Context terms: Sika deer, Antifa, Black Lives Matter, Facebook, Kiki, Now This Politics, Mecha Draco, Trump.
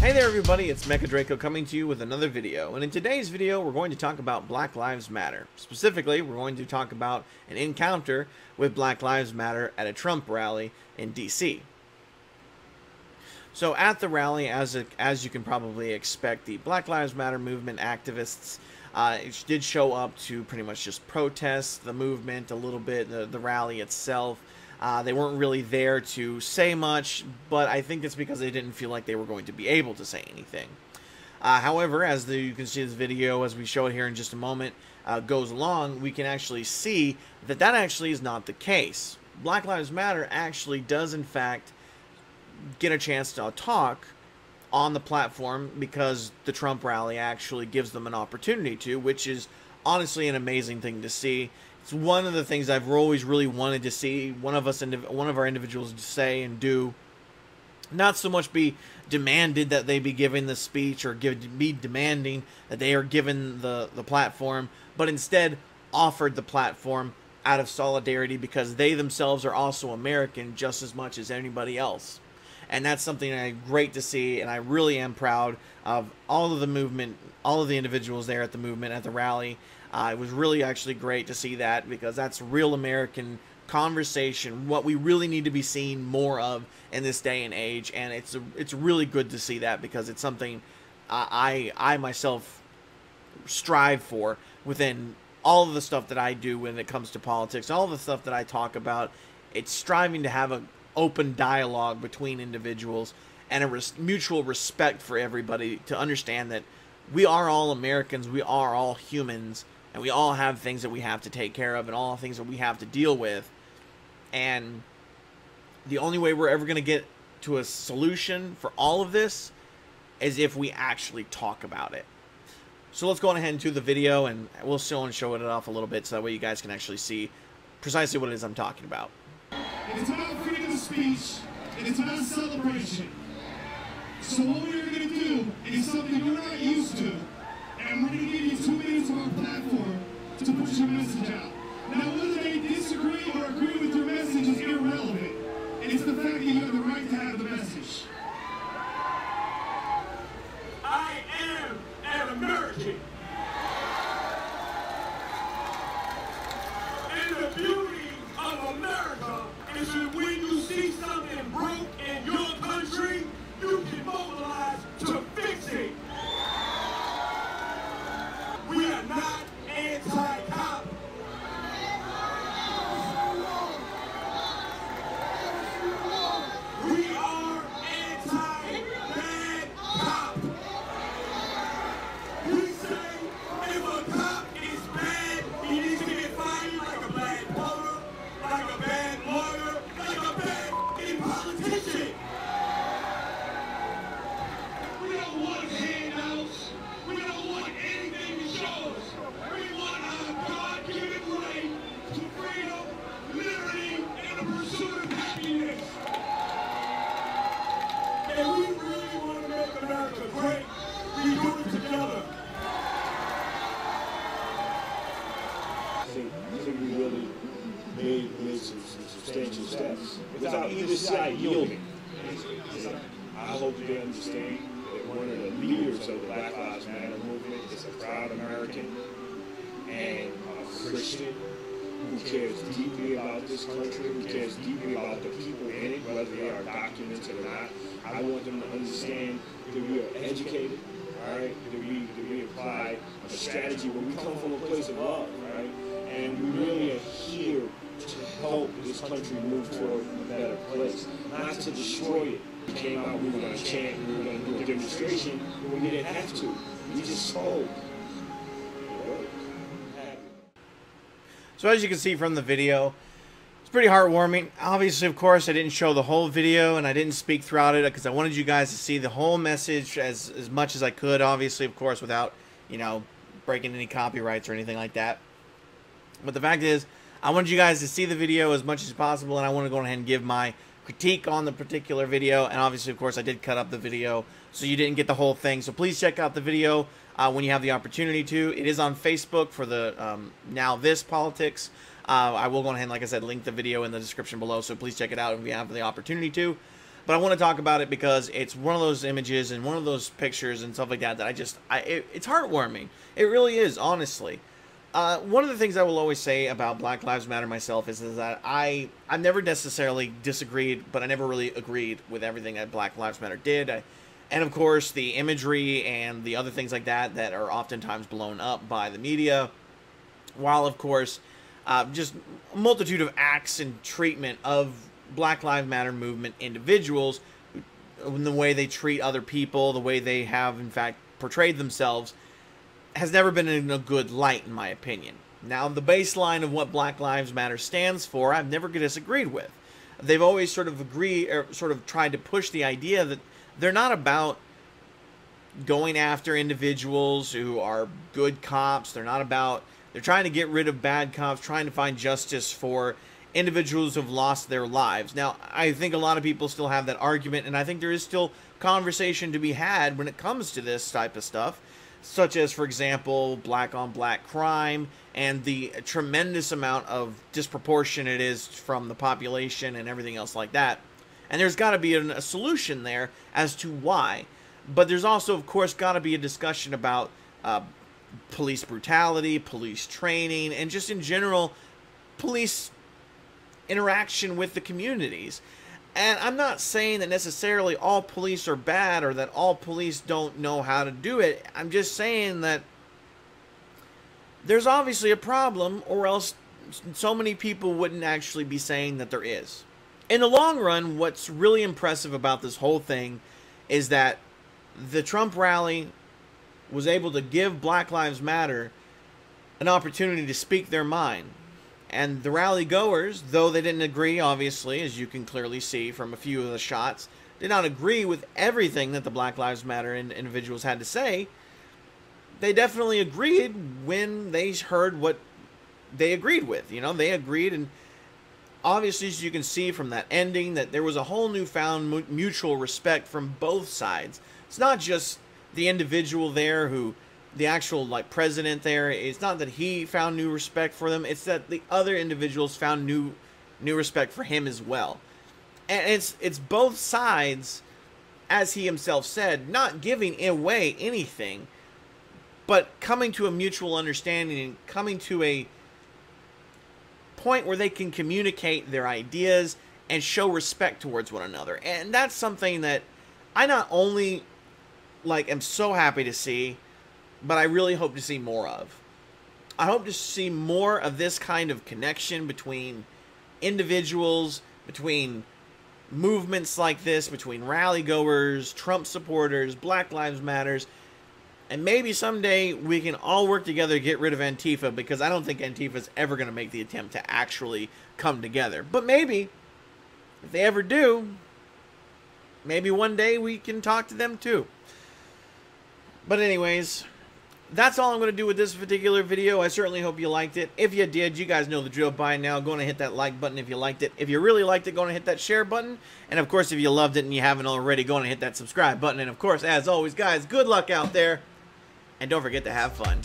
Hey there everybody, it's Mecha Draco coming to you with another video, and in today's video we're going to talk about Black Lives Matter. Specifically, we're going to talk about an encounter with Black Lives Matter at a Trump rally in DC. So at the rally, as you can probably expect, the Black Lives Matter movement activists did show up to pretty much just protest the movement a little bit, the rally itself. They weren't really there to say much, but I think it's because they didn't feel like they were going to be able to say anything. However, as you can see this video, as we show it here in just a moment, goes along, we can actually see that that actually is not the case. Black Lives Matter actually does, in fact, get a chance to talk on the platform because the Trump rally actually gives them an opportunity to, which is honestly an amazing thing to see. It's one of the things I've always really wanted to see one of our individuals say and do. Not so much be demanded that they be giving the speech or be demanding that they are given the platform, but instead offered the platform out of solidarity because they themselves are also American just as much as anybody else. And that's something great to see, and I really am proud of all of the movement, all of the individuals there at the movement, at the rally. It was really actually great to see that because that's real American conversation, what we really need to be seeing more of in this day and age. And it's really good to see that because it's something I myself strive for within all of the stuff that I do when it comes to politics, all the stuff that I talk about. It's striving to have a open dialogue between individuals and a mutual respect for everybody to understand that we are all Americans, we are all humans, and we all have things that we have to take care of and all things that we have to deal with. And the only way we're ever going to get to a solution for all of this is if we actually talk about it. So let's go on ahead and do the video, and we'll still show it off a little bit so that way you guys can actually see precisely what it is I'm talking about. It's about freedom of speech, and it's about celebration. So what we're going to do is something you're not used to, and we're going to give you 2 minutes on our platform to push your message out. Now, whether they disagree or agree with your message is irrelevant. It's the fact that you have the right to have the message. I am an American. And the beauty of America is that when you see something broke in your country, you can mobilize to fix it. We are not anti-cop. We are anti-bad cop. We say if a cop is bad, he needs to get fired like a bad voter, like a bad lawyer, like a bad politician. Substantial steps without either side yielding. I hope they understand that one of the leaders of the Black Lives Matter movement is a proud American and a Christian who cares deeply about this country, who cares deeply about the people in it, whether they are documented or not. I want them to understand that we are educated, all right? That we apply a strategy where we come from a place of love, right? And we really are here to help this country move toward a better place, not to destroy it. We came out, we were going to chant, we were going to do a demonstration, but we didn't have to. We just sold. So as you can see from the video, it's pretty heartwarming. Obviously, of course, I didn't show the whole video and I didn't speak throughout it because I wanted you guys to see the whole message as much as I could, obviously, of course, without, you know, breaking any copyrights or anything like that. But the fact is, I wanted you guys to see the video as much as possible, and I want to go ahead and give my critique on the particular video. And obviously, of course, I did cut up the video, so you didn't get the whole thing. So please check out the video when you have the opportunity to. It is on Facebook for the Now This Politics. I will go ahead and, like I said, link the video in the description below, so please check it out if you have the opportunity to. But I want to talk about it because it's one of those images and one of those pictures and stuff like that that it's heartwarming. It really is, honestly. One of the things I will always say about Black Lives Matter myself is that I never necessarily disagreed, but I never really agreed with everything that Black Lives Matter did. And of course, the imagery and the other things like that that are oftentimes blown up by the media, while of course, just a multitude of acts and treatment of Black Lives Matter movement individuals, in the way they treat other people, the way they have, in fact, portrayed themselves, has never been in a good light, in my opinion. Now, the baseline of what Black Lives Matter stands for, I've never disagreed with. They've always sort of agreed, or sort of tried to push the idea that they're not about going after individuals who are good cops. They're trying to get rid of bad cops, trying to find justice for individuals who've lost their lives. Now, I think a lot of people still have that argument, and I think there is still conversation to be had when it comes to this type of stuff, such as, for example, black-on-black crime and the tremendous amount of disproportion it is from the population and everything else like that. And there's got to be a solution there as to why. But there's also, of course, got to be a discussion about police brutality, police training, and just in general, police interaction with the communities. And I'm not saying that necessarily all police are bad or that all police don't know how to do it. I'm just saying that there's obviously a problem, or else so many people wouldn't actually be saying that there is. In the long run, what's really impressive about this whole thing is that the Trump rally was able to give Black Lives Matter an opportunity to speak their mind. And the rally goers, though they didn't agree, obviously, as you can clearly see from a few of the shots, did not agree with everything that the Black Lives Matter individuals had to say. They definitely agreed when they heard what they agreed with. You know, they agreed, and obviously, as you can see from that ending, that there was a whole newfound mutual respect from both sides. It's not just the individual there who... the actual, like, president there, it's not that he found new respect for them, it's that the other individuals found new respect for him as well. And it's both sides, as he himself said, not giving away anything, but coming to a mutual understanding and coming to a point where they can communicate their ideas and show respect towards one another. And that's something that I not only, like, am so happy to see, but I really hope to see more of. I hope to see more of this kind of connection between individuals, between movements like this, between rally goers, Trump supporters, Black Lives Matters, and maybe someday we can all work together to get rid of Antifa, because I don't think Antifa's ever going to make the attempt to actually come together. But maybe, if they ever do, maybe one day we can talk to them too. But anyways... that's all I'm going to do with this particular video. I certainly hope you liked it. If you did, you guys know the drill by now. Go and hit that like button if you liked it. If you really liked it, go and hit that share button. And, of course, if you loved it and you haven't already, go and hit that subscribe button. And, of course, as always, guys, good luck out there. And don't forget to have fun.